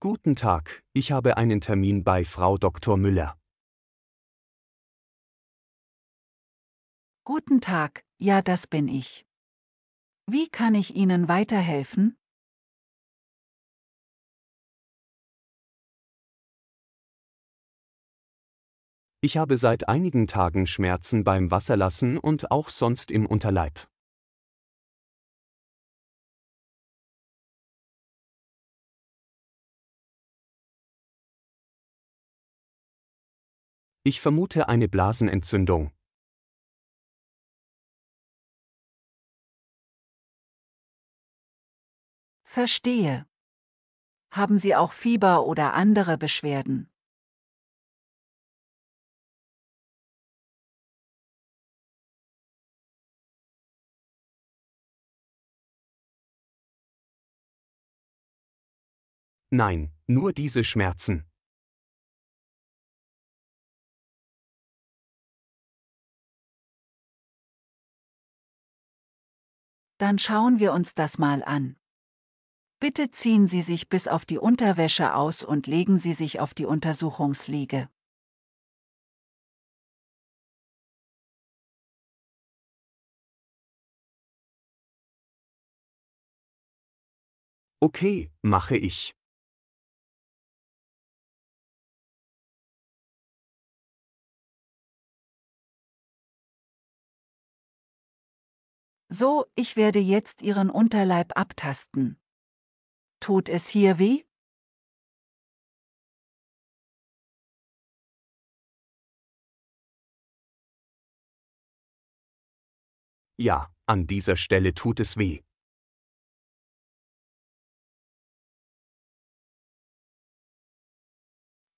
Guten Tag, ich habe einen Termin bei Frau Dr. Müller. Guten Tag, ja, das bin ich. Wie kann ich Ihnen weiterhelfen? Ich habe seit einigen Tagen Schmerzen beim Wasserlassen und auch sonst im Unterleib. Ich vermute eine Blasenentzündung. Verstehe. Haben Sie auch Fieber oder andere Beschwerden? Nein, nur diese Schmerzen. Dann schauen wir uns das mal an. Bitte ziehen Sie sich bis auf die Unterwäsche aus und legen Sie sich auf die Untersuchungsliege. Okay, mache ich. So, ich werde jetzt Ihren Unterleib abtasten. Tut es hier weh? Ja, an dieser Stelle tut es weh.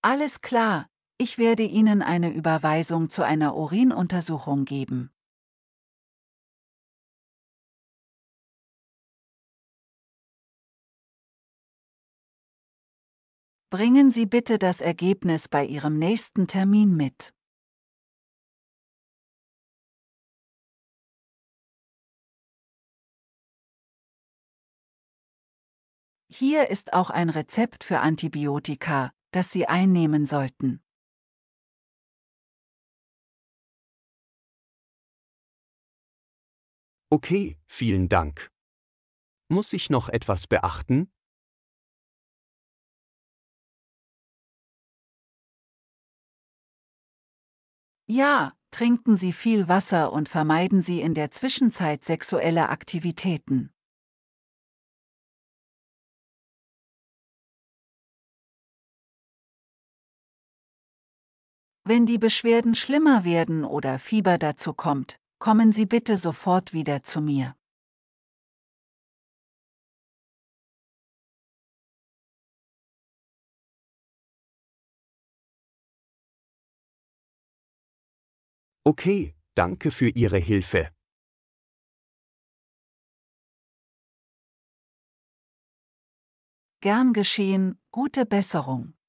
Alles klar, ich werde Ihnen eine Überweisung zu einer Urinuntersuchung geben. Bringen Sie bitte das Ergebnis bei Ihrem nächsten Termin mit. Hier ist auch ein Rezept für Antibiotika, das Sie einnehmen sollten. Okay, vielen Dank. Muss ich noch etwas beachten? Ja, trinken Sie viel Wasser und vermeiden Sie in der Zwischenzeit sexuelle Aktivitäten. Wenn die Beschwerden schlimmer werden oder Fieber dazu kommt, kommen Sie bitte sofort wieder zu mir. Okay, danke für Ihre Hilfe. Gern geschehen, gute Besserung.